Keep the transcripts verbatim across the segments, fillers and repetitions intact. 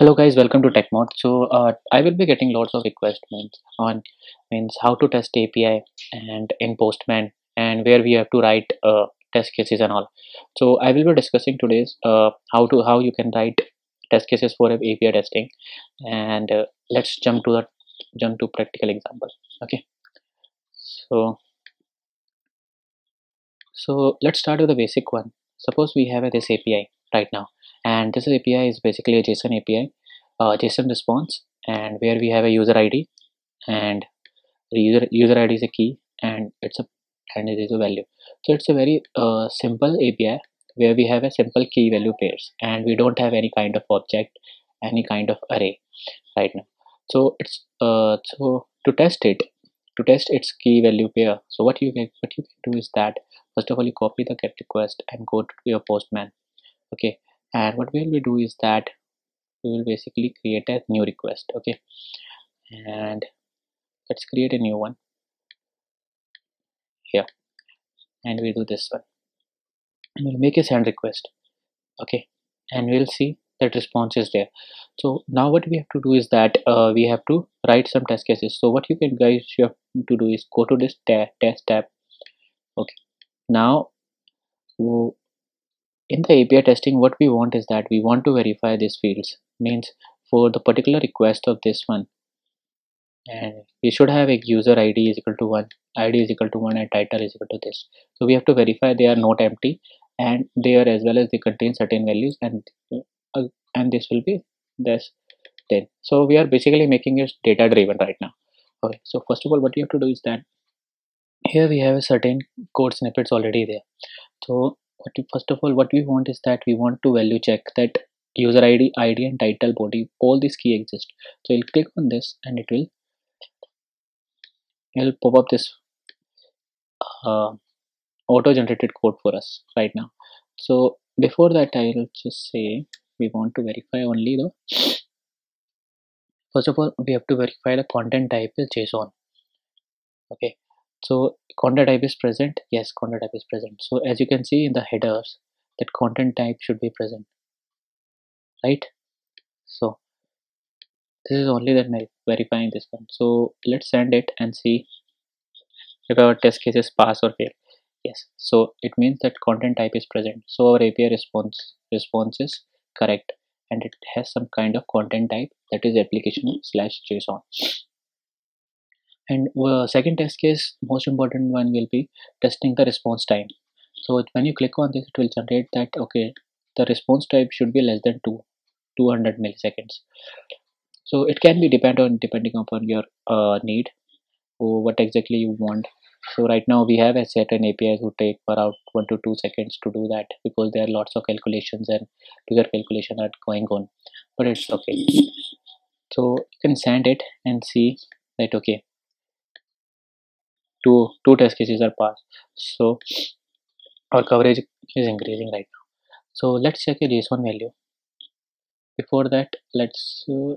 Hello guys, welcome to TechMod. So uh, I will be getting lots of requests on means how to test A P I and in Postman and where we have to write uh, test cases and all. So I will be discussing today's uh, how to how you can write test cases for A P I testing, and uh, let's jump to the jump to practical example. Okay, so so let's start with the basic one. Suppose we have uh, this A P I right now. And this A P I is basically a JSON A P I, uh, JSON response, and where we have a user I D, and the user user I D is a key, and it's a and it is a value. So it's a very uh, simple A P I where we have a simple key value pairs, and we don't have any kind of object, any kind of array right now. So it's uh, so to test it, to test its key value pair. So what you can what you can do is that first of all you copy the get request and go to your Postman. Okay. And what we will do is that we will basically create a new request. Okay, and let's create a new one here, and we we'll do this one, and we'll make a send request. Okay, and we'll see that response is there. So now what we have to do is that uh, we have to write some test cases. So what you can guys you have to do is go to this ta test tab. Okay, now you in the A P I testing, what we want is that we want to verify these fields, means for the particular request of this one, and we should have a user I D is equal to one, I D is equal to one, and title is equal to this. So we have to verify they are not empty, and they are as well as they contain certain values, and uh, and this will be this then. So we are basically making it data driven right now. Okay, so first of all, what you have to do is that here we have a certain code snippets already there. So first of all, what we want is that we want to value check that user I D, I D and title, body, all these key exist. So you'll click on this and it will it'll pop up this uh, auto-generated code for us right now. So before that, I'll just say we want to verify only the first of all we have to verify the content type is JSON. Okay. So content type is present. Yes, content type is present. So as you can see in the headers, that content type should be present, right? So this is only that verifying this one. So let's send it and see if our test cases pass or fail. Yes. So it means that content type is present. So our A P I response response is correct, and it has some kind of content type, that is application slash JSON. And uh, second test case, most important one, will be testing the response time. So when you click on this, it will generate that okay, the response type should be less than two, two hundred milliseconds. So it can be depend on depending upon your uh, need or what exactly you want. So right now we have a certain A P Is who take about one to two seconds to do that, because there are lots of calculations and user calculation are going on. But it's okay. So you can send it and see that okay. Two, two test cases are passed, so our coverage is increasing right now. So let's check a JSON value. Before that, let's uh,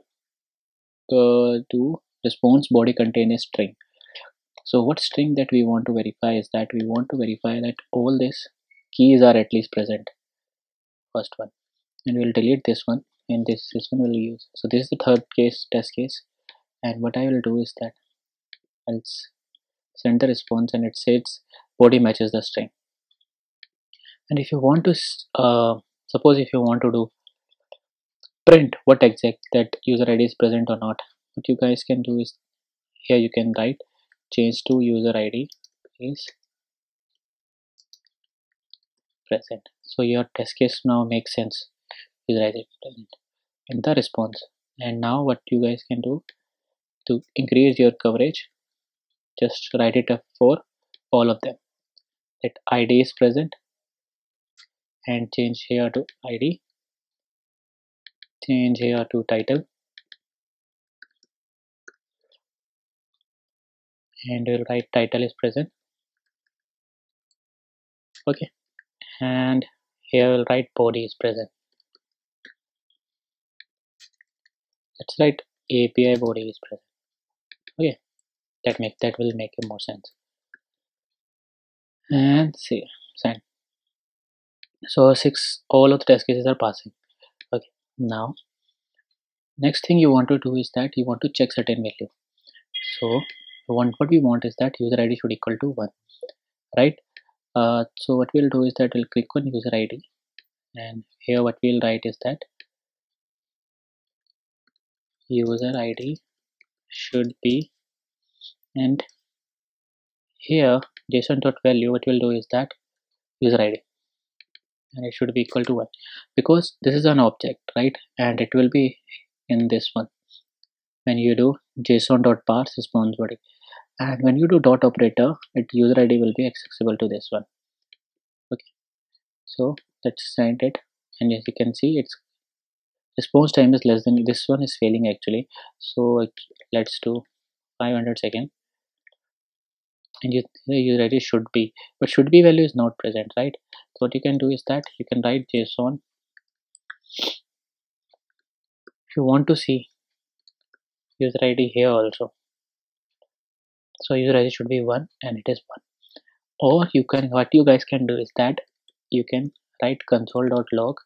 uh, do response body contain a string. So what string that we want to verify is that we want to verify that all these keys are at least present. First one, and we'll delete this one, and this this one we'll use. So this is the third case test case, and what I will do is that else. Send the response, and it says body matches the string. And if you want to uh, suppose if you want to do print what exact that user I D is present or not, what you guys can do is here you can write change to user I D is present. So your test case now makes sense, user I D is present in the response. And now what you guys can do to increase your coverage, just write it up for all of them that I D is present, and change here to I D, change here to title, and we'll write title is present. Okay, and here we'll write body is present. Let's write A P I body is present. Okay, that make that will make more sense, and see send. So six all of the test cases are passing. Okay, now Next thing you want to do is that you want to check certain value. So want what we want is that user I D should equal to one, right? Uh, so what we'll do is that we'll click on user I D, and here what we'll write is that user I D should be, and here JSON dot value, what we'll do is that user I D, and it should be equal to one, because this is an object, right? And it will be in this one when you do JSON dot parse response body, and when you do dot operator, it user I D will be accessible to this one. Okay, so let's send it, and as you can see, its response time is less than this one is failing actually. So it, let's do five hundred seconds. And you, user I D should be, but should be value is not present, right? So what you can do is that you can write JSON. If you want to see user I D here also, so user I D should be one, and it is one. Or you can, what you guys can do is that you can write console.log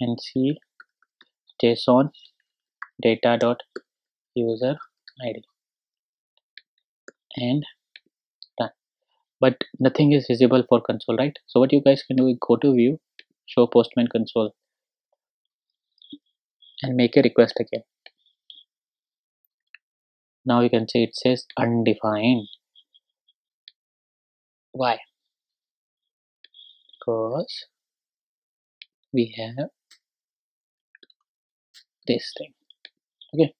and see JSON data.user I D. And done, but nothing is visible for console, right? So what you guys can do is go to view, show Postman console, and make a request again. Now you can see it says undefined. Why? Because we have this thing. Okay,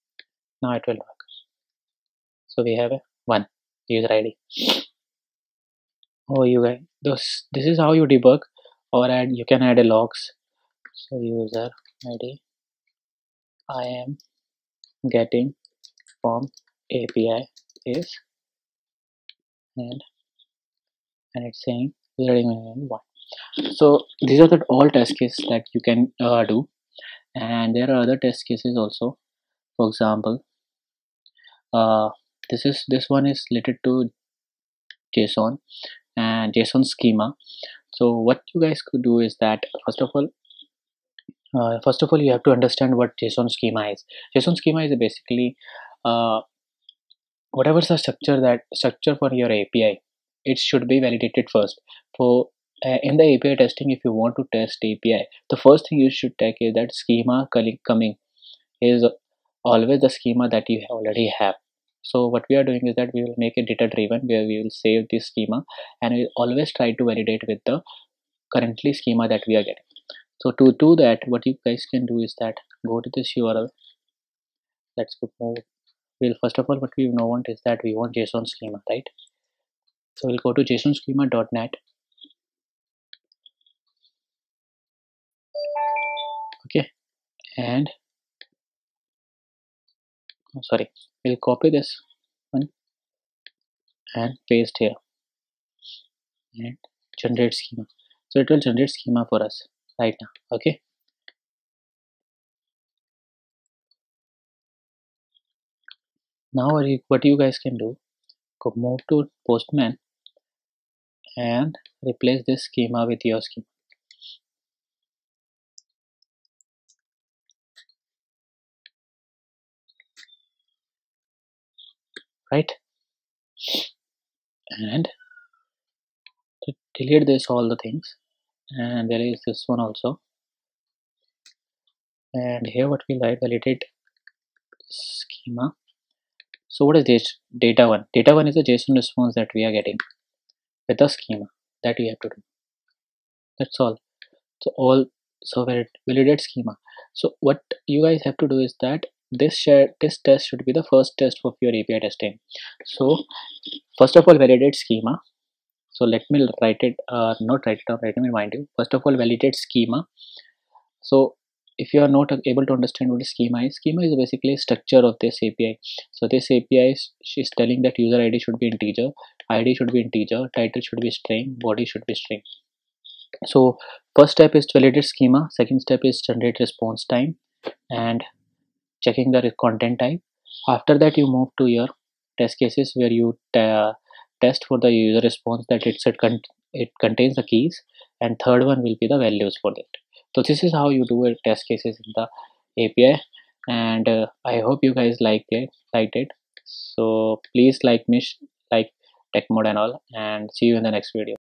now it will work. So we have a one user I D. Oh, you guys, this, this is how you debug, or add, you can add a logs. So user I D I am getting from A P I is, and and it's saying user I D one. So these are the all test cases that you can uh, do, and there are other test cases also. For example, uh, this is this one is related to JSON and JSON schema. So what you guys could do is that first of all, uh, first of all, you have to understand what JSON schema is. JSON schema is basically uh, whatever the structure that structure for your A P I, it should be validated first. For uh, in the A P I testing, if you want to test A P I, the first thing you should take is that schema coming is always the schema that you already have. So what we are doing is that we will make it data driven, where we will save this schema, and we always try to validate with the currently schema that we are getting. So to do that, what you guys can do is that go to this U R L. Let's go. We'll first of all, what we now want is that we want JSON schema, right? So we'll go to JSON schema dot net. Okay, and oh, sorry. We'll copy this one and paste here and generate schema. So it will generate schema for us right now. Okay. Now what you guys can do, go move to Postman and replace this schema with your schema. Right, and to delete this all the things, and there is this one also, and here what we like validate schema. So what is this data one? Data one is the JSON response that we are getting with the schema that we have to do. That's all. So all so validate schema. So what you guys have to do is that this share this test should be the first test of your A P I testing. So first of all, validate schema. So let me write it uh, not write it down, let me remind you. First of all, validate schema. So if you are not able to understand what a schema is, schema is basically structure of this A P I. So this A P I is, is telling that user I D should be integer, I D should be integer, title should be string, body should be string. So first step is to validate schema, second step is generate response time and checking the content type. After that, you move to your test cases where you uh, test for the user response that it said con it contains the keys, and third one will be the values for that. So this is how you do a test cases in the A P I, and uh, I hope you guys liked it liked it so please like me, like TechMod and all, and see you in the next video.